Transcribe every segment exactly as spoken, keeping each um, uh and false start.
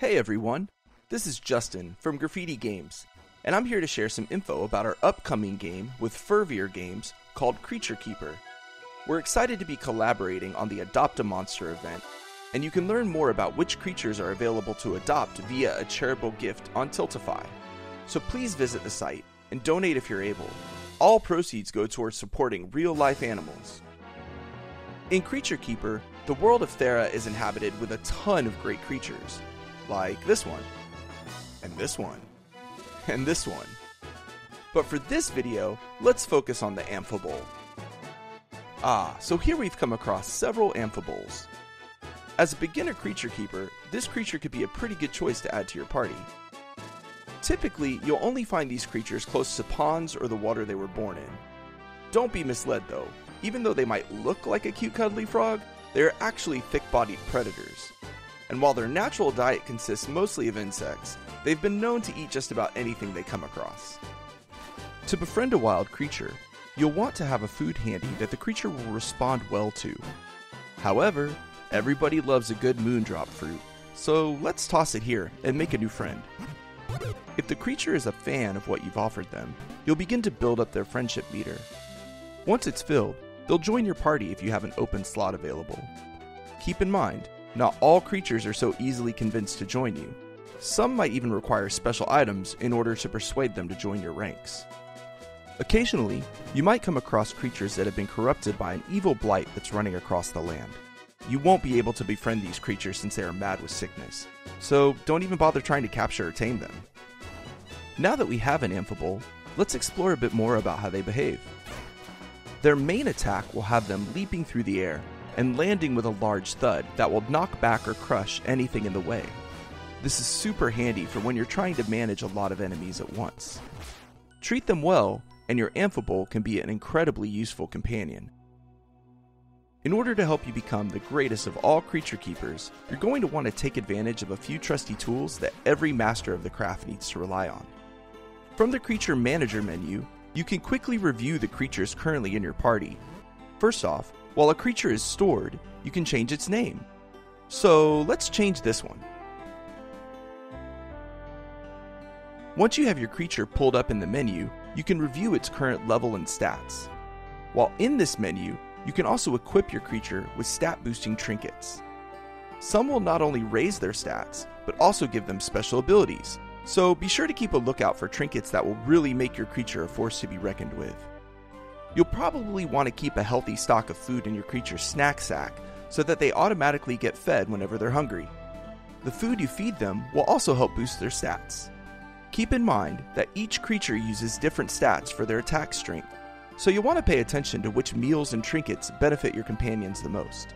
Hey everyone, this is Justin from Graffiti Games, and I'm here to share some info about our upcoming game with Fervier Games called Creature Keeper. We're excited to be collaborating on the Adopt a Monster event, and you can learn more about which creatures are available to adopt via a charitable gift on Tiltify. So please visit the site and donate if you're able. All proceeds go towards supporting real-life animals. In Creature Keeper, the world of Thera is inhabited with a ton of great creatures. Like this one, and this one, and this one. But for this video, let's focus on the amphibole. Ah, so here we've come across several amphiboles. As a beginner creature keeper, this creature could be a pretty good choice to add to your party. Typically, you'll only find these creatures close to ponds or the water they were born in. Don't be misled though, even though they might look like a cute cuddly frog, they are actually thick-bodied predators. And while their natural diet consists mostly of insects, they've been known to eat just about anything they come across. To befriend a wild creature, you'll want to have a food handy that the creature will respond well to. However, everybody loves a good moondrop fruit, so let's toss it here and make a new friend. If the creature is a fan of what you've offered them, you'll begin to build up their friendship meter. Once it's filled, they'll join your party if you have an open slot available. Keep in mind, not all creatures are so easily convinced to join you. Some might even require special items in order to persuade them to join your ranks. Occasionally, you might come across creatures that have been corrupted by an evil blight that's running across the land. You won't be able to befriend these creatures since they are mad with sickness, so don't even bother trying to capture or tame them. Now that we have an amphibole, let's explore a bit more about how they behave. Their main attack will have them leaping through the air and landing with a large thud that will knock back or crush anything in the way. This is super handy for when you're trying to manage a lot of enemies at once. Treat them well, and your amphibole can be an incredibly useful companion. In order to help you become the greatest of all creature keepers, you're going to want to take advantage of a few trusty tools that every master of the craft needs to rely on. From the Creature Manager menu, you can quickly review the creatures currently in your party. First off, while a creature is stored, you can change its name. So let's change this one. Once you have your creature pulled up in the menu, you can review its current level and stats. While in this menu, you can also equip your creature with stat boosting trinkets. Some will not only raise their stats, but also give them special abilities. So be sure to keep a lookout for trinkets that will really make your creature a force to be reckoned with. You'll probably want to keep a healthy stock of food in your creature's snack sack so that they automatically get fed whenever they're hungry. The food you feed them will also help boost their stats. Keep in mind that each creature uses different stats for their attack strength, so you'll want to pay attention to which meals and trinkets benefit your companions the most.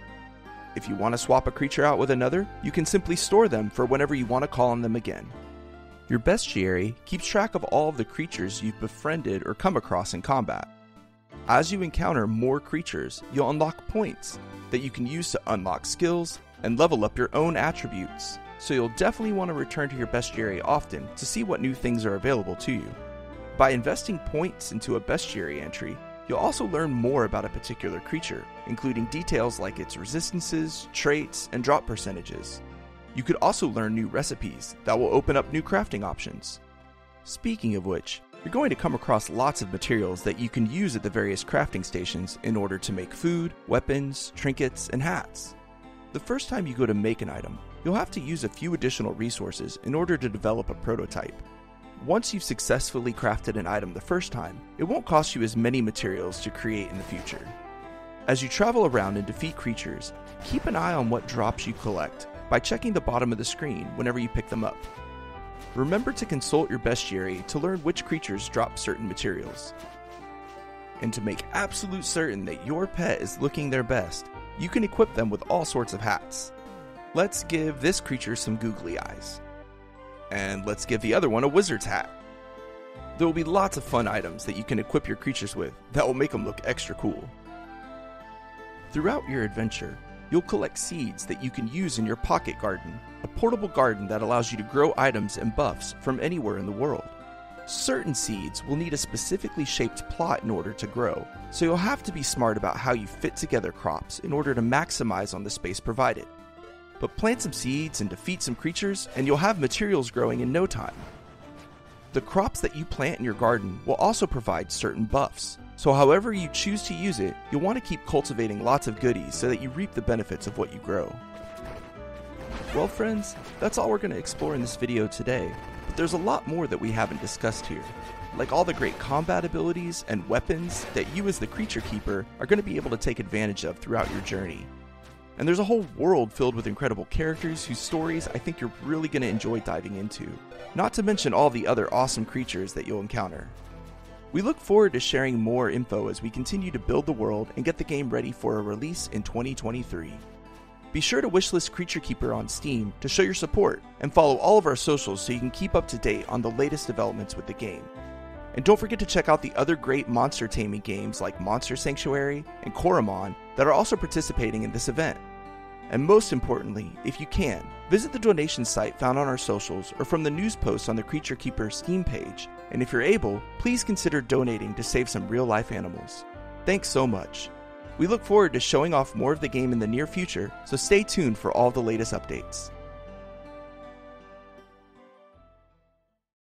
If you want to swap a creature out with another, you can simply store them for whenever you want to call on them again. Your bestiary keeps track of all of the creatures you've befriended or come across in combat. As you encounter more creatures, you'll unlock points that you can use to unlock skills and level up your own attributes, so you'll definitely want to return to your bestiary often to see what new things are available to you. By investing points into a bestiary entry, you'll also learn more about a particular creature, including details like its resistances, traits, and drop percentages. You could also learn new recipes that will open up new crafting options. Speaking of which, you're going to come across lots of materials that you can use at the various crafting stations in order to make food, weapons, trinkets, and hats. The first time you go to make an item, you'll have to use a few additional resources in order to develop a prototype. Once you've successfully crafted an item the first time, it won't cost you as many materials to create in the future. As you travel around and defeat creatures, keep an eye on what drops you collect by checking the bottom of the screen whenever you pick them up. Remember to consult your bestiary to learn which creatures drop certain materials. And to make absolute certain that your pet is looking their best, you can equip them with all sorts of hats. Let's give this creature some googly eyes. And let's give the other one a wizard's hat. There will be lots of fun items that you can equip your creatures with that will make them look extra cool. Throughout your adventure, you'll collect seeds that you can use in your pocket garden, a portable garden that allows you to grow items and buffs from anywhere in the world. Certain seeds will need a specifically shaped plot in order to grow, so you'll have to be smart about how you fit together crops in order to maximize on the space provided. but plant some seeds and defeat some creatures, and you'll have materials growing in no time. The crops that you plant in your garden will also provide certain buffs, so however you choose to use it, you'll want to keep cultivating lots of goodies so that you reap the benefits of what you grow. Well friends, that's all we're going to explore in this video today, but there's a lot more that we haven't discussed here, like all the great combat abilities and weapons that you as the Creature Keeper are going to be able to take advantage of throughout your journey. And there's a whole world filled with incredible characters whose stories I think you're really going to enjoy diving into, not to mention all the other awesome creatures that you'll encounter. We look forward to sharing more info as we continue to build the world and get the game ready for a release in twenty twenty-three. Be sure to wishlist Creature Keeper on Steam to show your support, and follow all of our socials so you can keep up to date on the latest developments with the game. And don't forget to check out the other great monster taming games like Monster Sanctuary and Coromon that are also participating in this event. And most importantly, if you can, visit the donation site found on our socials or from the news posts on the Creature Keeper Steam page, and if you're able, please consider donating to save some real-life animals. Thanks so much. We look forward to showing off more of the game in the near future, so stay tuned for all the latest updates.